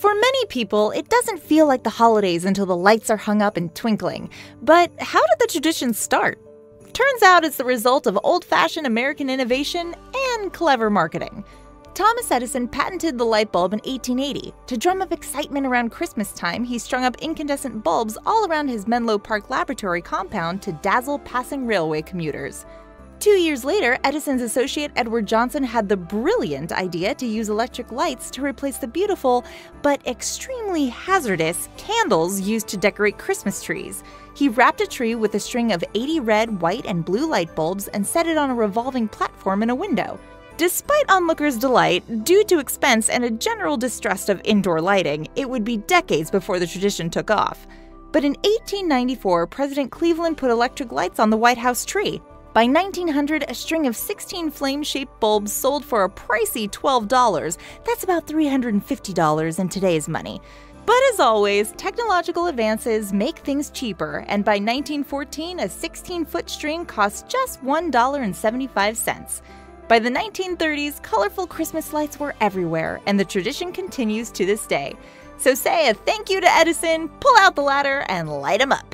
For many people, it doesn't feel like the holidays until the lights are hung up and twinkling. But how did the tradition start? Turns out it's the result of old-fashioned American innovation and clever marketing. Thomas Edison patented the light bulb in 1880. To drum up excitement around Christmas time, he strung up incandescent bulbs all around his Menlo Park laboratory compound to dazzle passing railway commuters. 2 years later, Edison's associate Edward Johnson had the brilliant idea to use electric lights to replace the beautiful, but extremely hazardous, candles used to decorate Christmas trees. He wrapped a tree with a string of 80 red, white, and blue light bulbs and set it on a revolving platform in a window. Despite onlookers' delight, due to expense and a general distrust of indoor lighting, it would be decades before the tradition took off. But in 1894, President Cleveland put electric lights on the White House tree. By 1900, a string of 16 flame-shaped bulbs sold for a pricey $12. That's about $350 in today's money. But as always, technological advances make things cheaper, and by 1914, a 16-foot string cost just $1.75. By the 1930s, colorful Christmas lights were everywhere, and the tradition continues to this day. So say a thank you to Edison, pull out the ladder, and light 'em up!